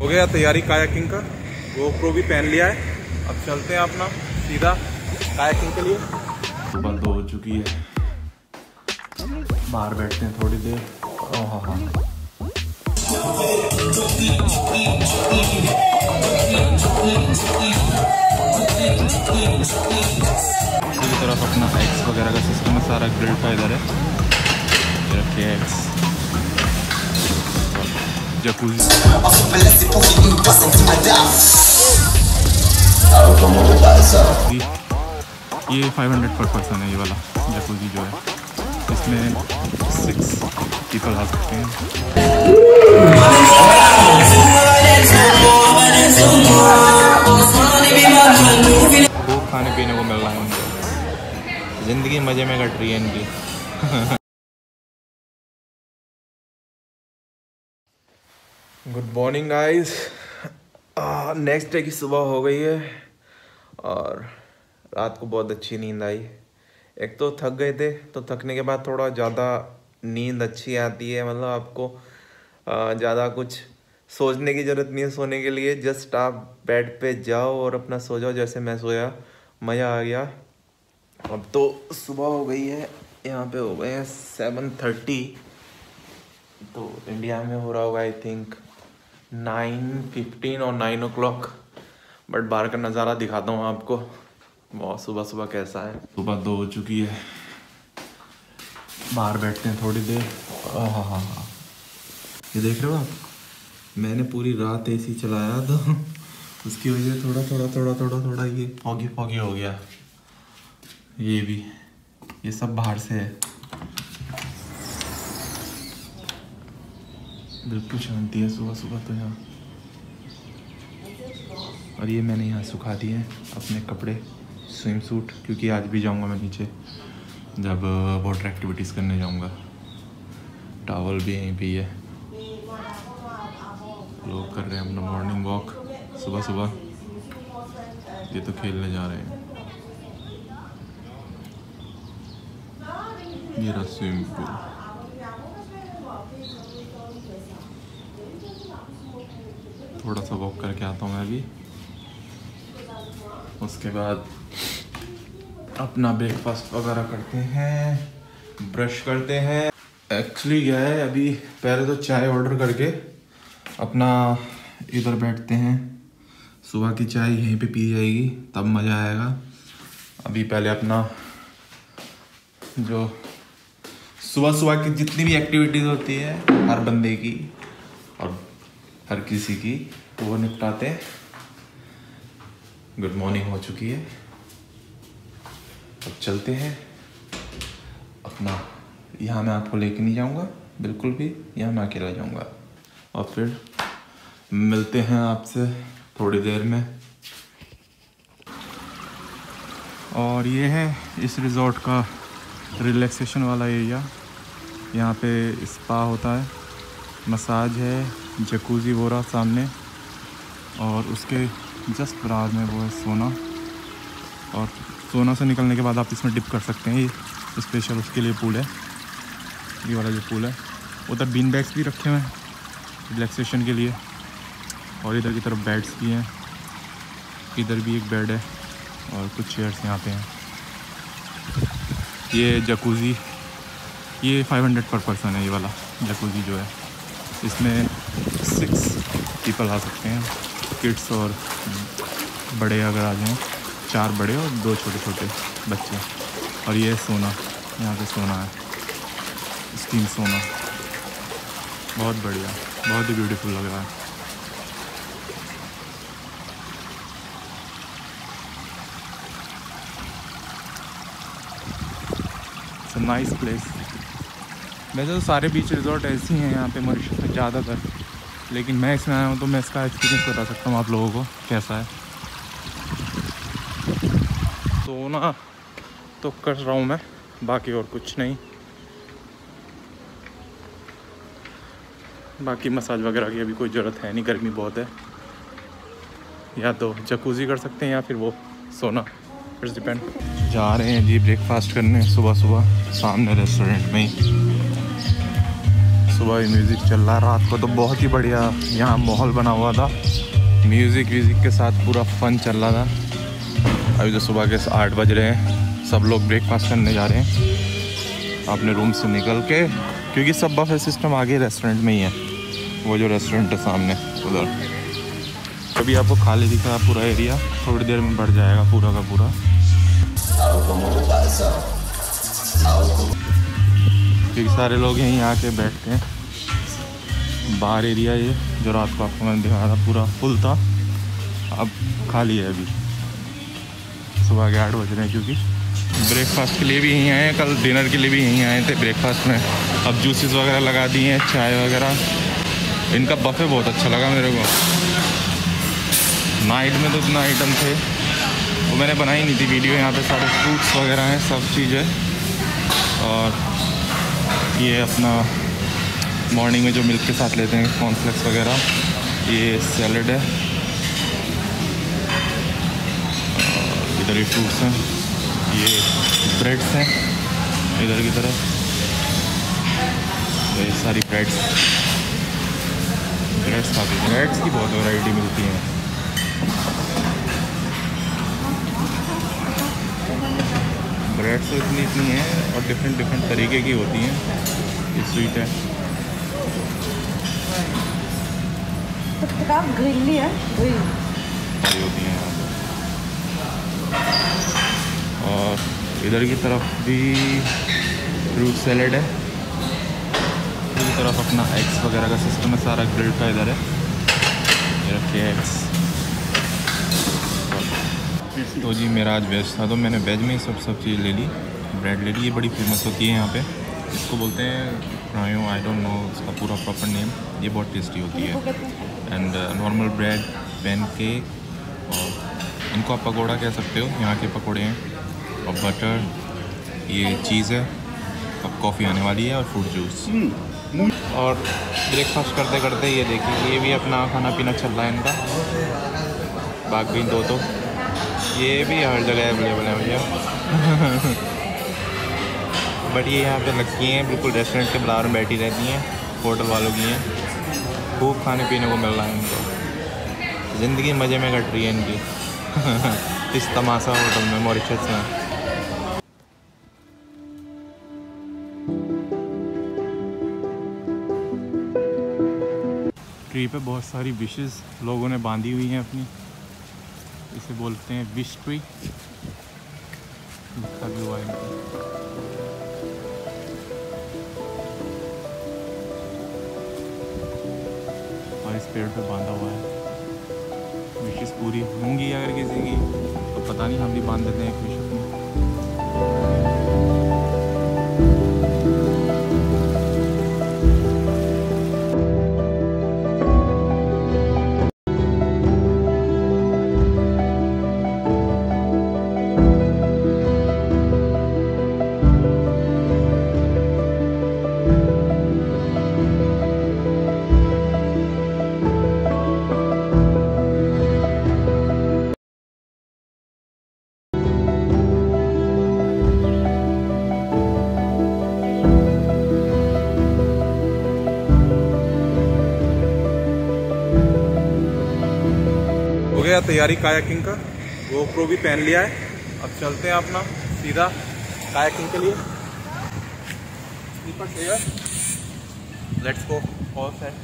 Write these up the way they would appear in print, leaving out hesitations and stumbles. हो गया तैयारी कायाकिंग का, गोप्रो भी पहन लिया है। अब चलते हैं अपना सीधा कायाकिंग के लिए। बंद हो चुकी है, बाहर बैठते हैं थोड़ी देर। हाँ पूरी तरफ अपना एग्स वगैरह का सिस्टम है, सारा ग्रिल का इधर है। रखे एग्स, जकूजी, ये 500 पर पर्सन है। ये वाला जकूजी जो है इसमें 6 पीपल आ सकते हैं। खूब खाने पीने को मिल रहा है उनको, जिंदगी मजे में कट रही है इनकी। Good morning guys, next day की सुबह हो गई है और रात को बहुत अच्छी नींद आई। एक तो थक गए थे, तो थकने के बाद थोड़ा ज़्यादा नींद अच्छी आती है। मतलब आपको ज़्यादा कुछ सोचने की ज़रूरत नहीं है, सोने के लिए जस्ट आप बेड पे जाओ और अपना सो जाओ। जैसे मैं सोया, मज़ा आ गया। अब तो सुबह हो गई है, यहाँ पे हो गए हैं 7:30, तो इंडिया में हो रहा होगा आई थिंक 9:15 और 9 o'clock। बट बाहर का नज़ारा दिखाता हूँ आपको, बहुत सुबह सुबह कैसा है। सुबह 2 हो चुकी है, बाहर बैठते हैं थोड़ी देर। हाँ, ये देख रहे हो आप, मैंने पूरी रात एसी चलाया तो उसकी वजह से थोड़ा ये फॉगी हो गया। ये भी, ये सब बाहर से है। बिल्कुल शांति है सुबह सुबह तो यहाँ। और ये मैंने यहाँ सुखा दिए हैं अपने कपड़े, स्विम सूट, क्योंकि आज भी जाऊँगा मैं नीचे जब वाटर एक्टिविटीज़ करने जाऊँगा। टावल भी यहीं पे है। लोग कर रहे हैं अपना मॉर्निंग वॉक सुबह सुबह। ये तो खेलने जा रहे हैं। ये रहा स्विमिंग पूल। थोड़ा सा वॉक करके आता हूँ मैं अभी, उसके बाद अपना ब्रेकफास्ट वगैरह करते हैं, ब्रश करते हैं। एक्चुअली क्या है, अभी पहले तो चाय ऑर्डर करके अपना इधर बैठते हैं। सुबह की चाय यहीं पे पी जाएगी, तब मज़ा आएगा। अभी पहले अपना जो सुबह सुबह की जितनी भी एक्टिविटीज़ होती है हर बंदे की और हर किसी की, वो निपटाते हैं। गुड मॉर्निंग हो चुकी है, अब चलते हैं अपना। यहाँ मैं आपको लेके नहीं जाऊँगा बिल्कुल भी, यहाँ मैं अकेला जाऊँगा। और फिर मिलते हैं आपसे थोड़ी देर में। और ये है इस रिज़ॉर्ट का रिलैक्सेशन वाला एरिया। यहाँ पे स्पा होता है, मसाज है, जकूजी हो रहा सामने, और उसके जस्ट बराबर में वो है सोना। और सोना से निकलने के बाद आप इसमें डिप कर सकते हैं। ये स्पेशल उसके लिए पूल है, ये वाला जो पूल है। उधर बीन बैग्स भी रखे हुए हैं रिलैक्सेशन के लिए, और इधर की तरफ बेड्स भी हैं। इधर भी एक बेड है और कुछ चेयर्स यहाँ पे हैं। ये जकूजी, ये 500 पर पर्सन है। ये वाला जकूजी जो है इसमें 6 पीपल आ सकते हैं, किड्स और बड़े अगर आ जाएँ, 4 बड़े और 2 छोटे छोटे बच्चे। और ये सोना, यहाँ पे सोना है, स्टीम सोना, बहुत बढ़िया, बहुत ही ब्यूटीफुल लग रहा है। It's a nice place. वैसे तो सारे बीच रिजॉर्ट ऐसे ही हैं यहाँ पे मॉरिशस में ज़्यादातर, लेकिन मैं इसमें आया हूँ तो मैं इसका एक्सपीरियंस बता सकता हूँ आप लोगों को कैसा है। सोना तो कर रहा हूँ मैं, बाकी और कुछ नहीं। बाकी मसाज वगैरह की अभी कोई ज़रूरत है नहीं, गर्मी बहुत है। या तो जकूजी कर सकते हैं या फिर वो सोना, इट्स डिपेंड। जा रहे हैं जी ब्रेकफास्ट करने सुबह सुबह, सामने रेस्टोरेंट में ही। सुबह ही म्यूज़िक चल रहा, रात को तो बहुत ही बढ़िया यहाँ माहौल बना हुआ था, म्यूज़िक व्यूज़िक के साथ पूरा फन चल रहा था। अभी तो सुबह के 8 बज रहे हैं, सब लोग ब्रेकफास्ट करने जा रहे हैं अपने रूम से निकल के, क्योंकि सब बफे सिस्टम आगे रेस्टोरेंट में ही है, वो जो रेस्टोरेंट है सामने उधर। कभी आपको खाली दिख रहा पूरा एरिया, थोड़ी देर में बढ़ जाएगा पूरा का पूरा। क्योंकि सारे लोग यहीं आके बैठते हैं, बाहर एरिया ये जो रात को आपको मैंने दिखाया था पूरा फुल था, अब खाली है। अभी सुबह के 8 बज रहे हैं, क्योंकि ब्रेकफास्ट के लिए भी यहीं आए हैं, कल डिनर के लिए भी यहीं आए थे ब्रेकफास्ट में। अब जूसेस वगैरह लगा दिए हैं, चाय वगैरह, इनका बफे बहुत अच्छा लगा मेरे को। नाइट में तो इतना आइटम थे, वो मैंने बनाई नहीं थी वीडियो। यहाँ पे सारे फ्रूट्स वगैरह हैं, सब चीज़ है। और ये अपना मॉर्निंग में जो मिल्क के साथ लेते हैं कॉर्नफ्लेक्स वगैरह, ये सैलड है, इधर ये फ्रूट्स हैं, ये ब्रेड्स हैं इधर की तरफ, ये सारी ब्रेड्स खाते हैं। ब्रेड्स की बहुत वैरायटी मिलती है। ब्रेड्स इतनी हैं और डिफरेंट तरीके की होती हैं। ये स्वीट है, ग्रिल्ली है, सारी होती हैं। और इधर की तरफ भी फ्रूट सैलेड है, इधर की तरफ अपना एग्स वगैरह का सिस्टम है, सारा ग्रिल्ड का इधर है। ये रखे एग्स। तो जी मेरा आज वेज था, तो मैंने वेज में ही सब चीज़ ले ली। ब्रेड ले ली, ये बड़ी फेमस होती है यहाँ पे, इसको बोलते हैं फ्रायो, आई डोंट नो इसका पूरा प्रॉपर नेम। ये बहुत टेस्टी होती है। And normal bread, pancake, और इनको आप पकोड़ा कह सकते हो, यहाँ के पकोड़े हैं। और बटर, ये चीज़ है। अब कॉफ़ी आने वाली है और फ्रूट जूस। और ब्रेकफास्ट करते करते ये देखिए, ये भी अपना खाना पीना चल रहा है इनका। बाकी दो ये भी हर जगह अवेलेबल है भैया। बट ये यहाँ पे लगी हैं, बिल्कुल रेस्टोरेंट के बाहर बैठी रहती हैं, होटल वालों की हैं। खूब खाने पीने को मिल रहा है इनको, ज़िंदगी मज़े में कट रही है इनकी। इस तमाशा होटल में मॉरिशस में। ट्री पे बहुत सारी विशेस लोगों ने बांधी हुई हैं अपनी, इसे बोलते हैं विश ट्री। लिखा भी हुआ है, और इस पेड़ पे बांधा हुआ है। विशेस पूरी होंगी अगर किसी की तो पता नहीं, हम भी बांध देते हैं एक विश अपनी। तैयारी कायाकिंग का, GoPro भी पहन लिया है। अब चलते हैं अपना सीधा कायाकिंग के लिए। Let's go. All set.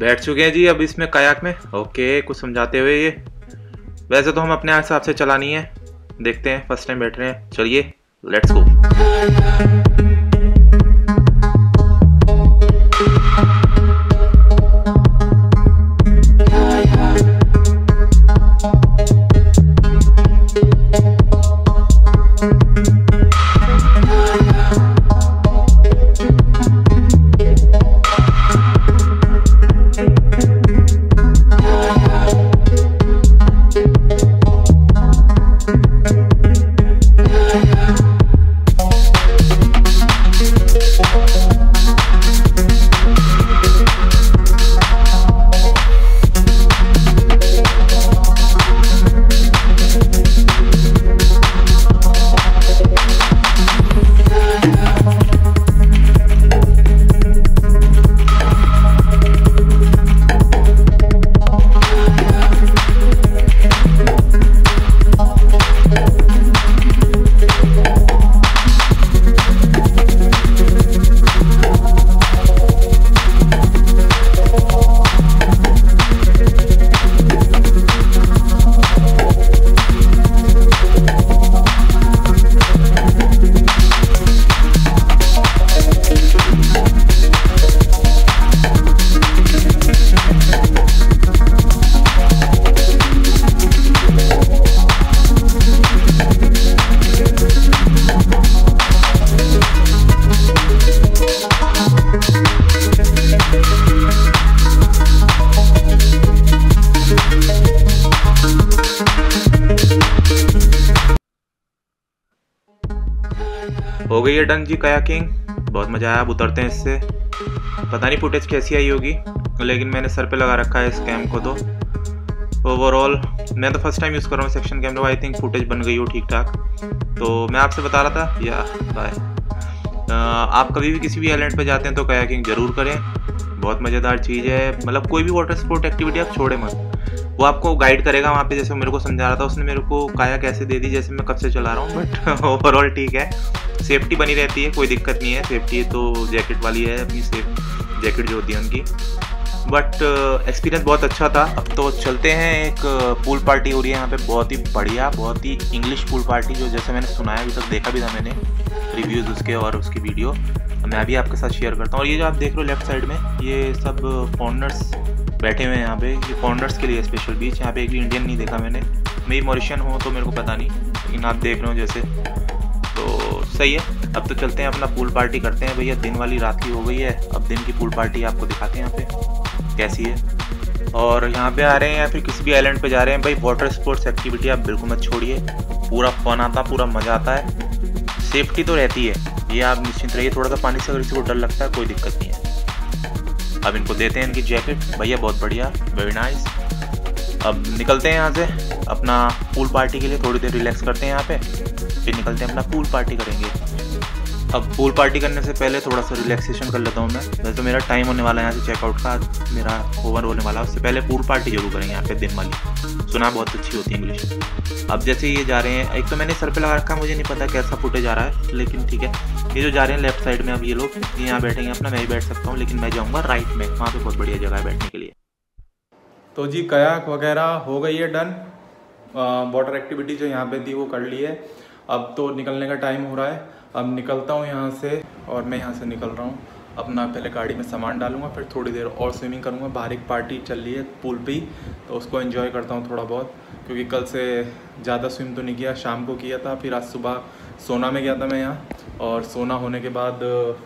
बैठ चुके हैं जी अब इसमें कायाक में। ओके, कुछ समझाते हुए, ये वैसे तो हम अपने हिसाब से चलानी है, देखते हैं, फर्स्ट टाइम बैठ रहे हैं। चलिए लेट्स गो। हो गई है डन जी कायाकिंग, बहुत मज़ा आया। अब उतरते हैं इससे। पता नहीं फुटेज कैसी आई होगी, लेकिन मैंने सर पे लगा रखा है इस कैम को। तो ओवरऑल मैं तो फर्स्ट टाइम यूज़ कर रहा हूँ section camera. I think footage बन गई हो ठीक ठाक। तो मैं आपसे बता रहा था या बाय, आप कभी भी किसी भी आइलैंड पर जाते हैं तो कायाकिंग ज़रूर करें, बहुत मज़ेदार चीज़ है। मतलब कोई भी वाटर स्पोर्ट एक्टिविटी आप छोड़े मत, वो आपको गाइड करेगा वहाँ पे। जैसे मेरे को समझा रहा था, उसने मेरे को काया कैसे दे दी जैसे मैं कब से चला रहा हूँ, बट ओवरऑल ठीक है। सेफ्टी बनी रहती है, कोई दिक्कत नहीं है। सेफ्टी तो जैकेट वाली है, अपनी सेफ जैकेट जो होती है उनकी। बट एक्सपीरियंस बहुत अच्छा था। अब तो चलते हैं, एक पूल पार्टी हो रही है यहाँ पे, बहुत ही बढ़िया, बहुत ही इंग्लिश पूल पार्टी, जो जैसे मैंने सुनाया अभी तक, देखा भी था मैंने रिव्यूज़ उसके और उसकी वीडियो मैं अभी आपके साथ शेयर करता हूँ। और ये जो आप देख रहे हो लेफ्ट साइड में, ये सब फॉरेनर्स बैठे हुए हैं यहाँ पे, ये फॉरेनर्स के लिए स्पेशल बीच। यहाँ पे एक भी इंडियन नहीं देखा मैंने। मैं मॉरिशियन हूँ तो मेरे को पता नहीं, लेकिन आप देख रहे हो जैसे, तो सही है। अब तो चलते हैं, अपना पूल पार्टी करते हैं भैया। दिन वाली रात की हो गई है, अब दिन की पूल पार्टी आपको दिखाते हैं यहाँ पे कैसी है। और यहाँ पे आ रहे हैं या फिर किसी भी आइलैंड पे जा रहे हैं भाई, वाटर स्पोर्ट्स एक्टिविटी आप बिल्कुल मत छोड़िए। पूरा फन आता, पूरा मज़ा आता है। सेफ्टी तो रहती है, ये आप निश्चिंत रहिए। थोड़ा सा पानी से अगर किसी को डर लगता है, कोई दिक्कत नहीं है। अब इनको देते हैं इनकी जैकेट भैया, बहुत बढ़िया, वेरी नाइस। अब निकलते हैं यहाँ से अपना पूल पार्टी के लिए। थोड़ी देर रिलैक्स करते हैं यहाँ पे, फिर निकलते हैं अपना पूल पार्टी करेंगे। अब पूल पार्टी करने से पहले थोड़ा सा रिलैक्सेशन कर लेता हूँ मैं। वैसे तो मेरा टाइम होने वाला है यहाँ से चेकआउट का, मेरा ओवर होने वाला है। उससे पहले पूल पार्टी जरूर करेंगे यहाँ पे, दिन वाली। सुना बहुत अच्छी होती है इंग्लिश। अब जैसे ये जा रहे हैं, एक तो मैंने सर पे लगा रखा, मुझे नहीं पता कैसा फुटेज आ रहा है, लेकिन ठीक है। ये जो जा रहे हैं लेफ्ट साइड में, अब ये लोग यहाँ बैठेंगे अपना, मैं ही बैठ सकता हूँ, लेकिन मैं जाऊँगा राइट में, वहाँ पर बहुत बढ़िया जगह है बैठने के लिए। तो जी कयाक वगैरह हो गई है डन, वाटर एक्टिविटी जो यहाँ पे थी वो कर ली है। अब तो निकलने का टाइम हो रहा है, अब निकलता हूँ यहाँ से। और मैं यहाँ से निकल रहा हूँ अपना, पहले गाड़ी में सामान डालूंगा, फिर थोड़ी देर और स्विमिंग करूँगा। बाहर एक पार्टी चल रही है पूल पे, तो उसको एंजॉय करता हूँ थोड़ा बहुत, क्योंकि कल से ज़्यादा स्विम तो नहीं किया। शाम को किया था, फिर आज सुबह सोना में गया था मैं यहाँ, और सोना होने के बाद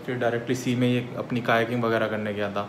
फिर डायरेक्टली सी में ये अपनी कायाकिंग वगैरह करने गया था।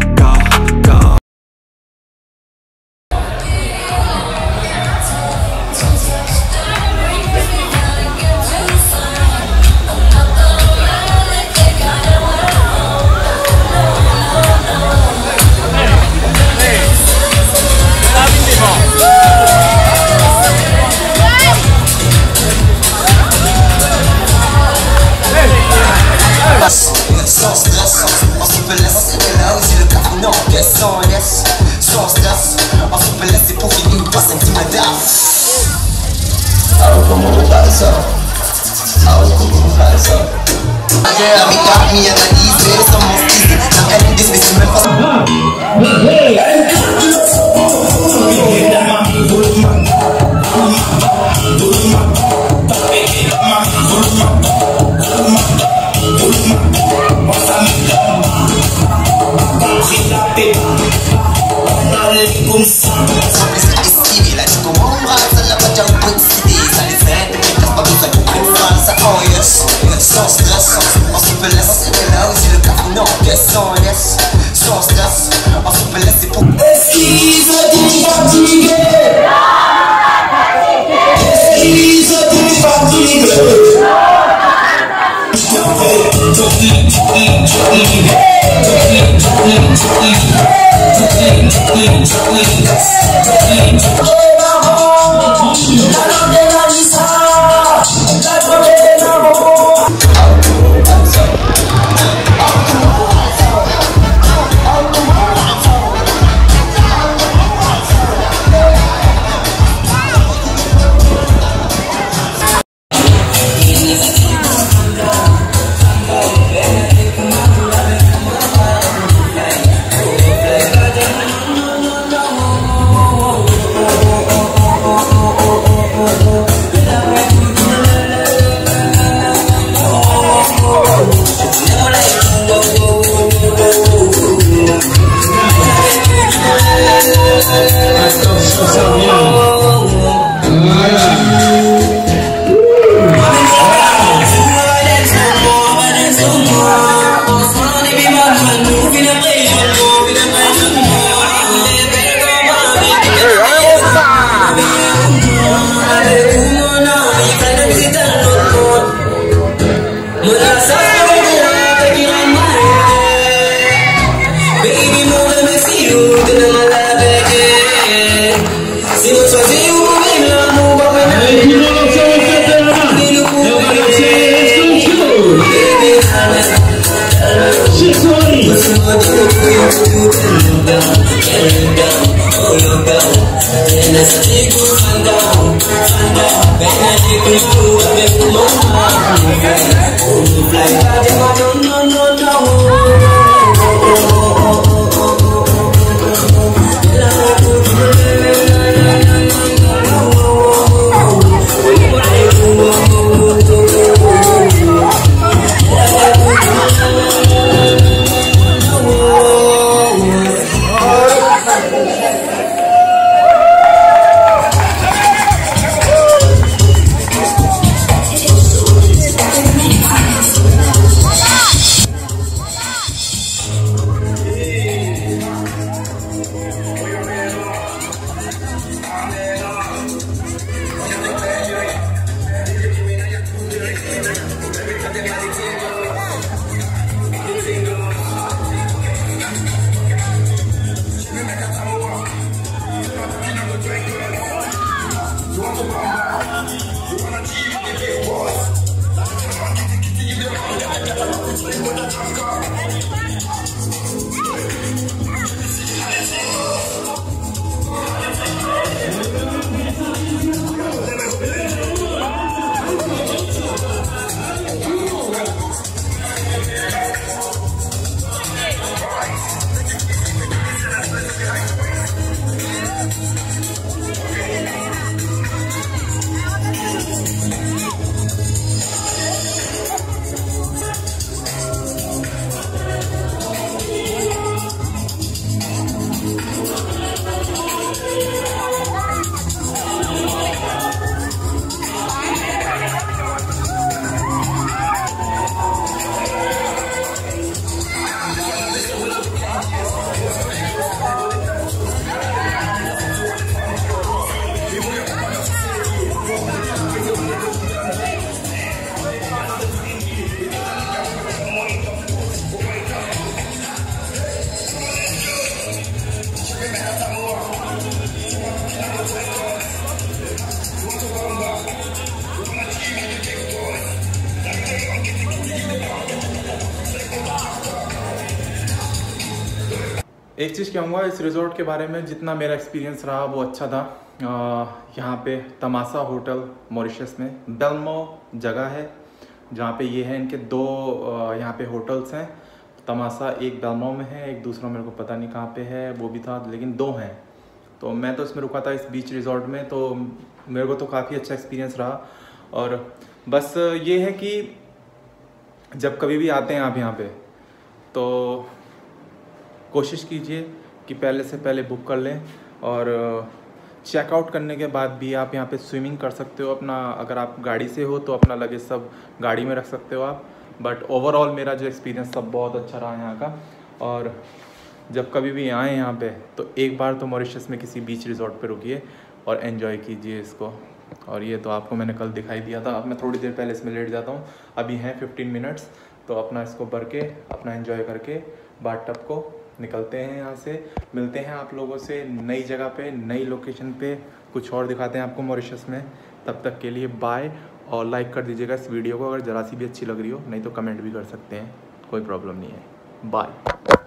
go. एक चीज़ कहूँगा इस रिज़ॉर्ट के बारे में, जितना मेरा एक्सपीरियंस रहा वो अच्छा था। यहाँ पे तमासा होटल मॉरिशस में बेलमो जगह है जहाँ पे ये है, इनके दो यहाँ पे होटल्स हैं। तमासा एक बेलमो में है, एक दूसरा मेरे को पता नहीं कहाँ पे है, वो भी था लेकिन दो हैं। तो मैं तो इसमें रुका था इस बीच रिज़ॉर्ट में, तो मेरे को तो काफ़ी अच्छा एक्सपीरियंस रहा। और बस ये है कि जब कभी भी आते हैं आप यहाँ पर तो कोशिश कीजिए कि पहले से पहले बुक कर लें। और चेकआउट करने के बाद भी आप यहाँ पे स्विमिंग कर सकते हो अपना, अगर आप गाड़ी से हो तो अपना लगेज सब गाड़ी में रख सकते हो आप। बट ओवरऑल मेरा जो एक्सपीरियंस सब बहुत अच्छा रहा यहाँ का। और जब कभी भी आएँ यहाँ पे तो एक बार तो मॉरिशस में किसी बीच रिजॉर्ट पे रुकिए और एन्जॉय कीजिए इसको। और ये तो आपको मैंने कल दिखाई दिया था। अब मैं थोड़ी देर पहले इसमें लेट जाता हूँ, अभी हैं 15 मिनट्स, तो अपना इसको भर के अपना एन्जॉय करके बाथ टब को निकलते हैं यहाँ से। मिलते हैं आप लोगों से नई जगह पे, नई लोकेशन पे, कुछ और दिखाते हैं आपको मॉरिशस में। तब तक के लिए बाय, और लाइक कर दीजिएगा इस वीडियो को अगर ज़रा सी भी अच्छी लग रही हो, नहीं तो कमेंट भी कर सकते हैं, कोई प्रॉब्लम नहीं है। बाय।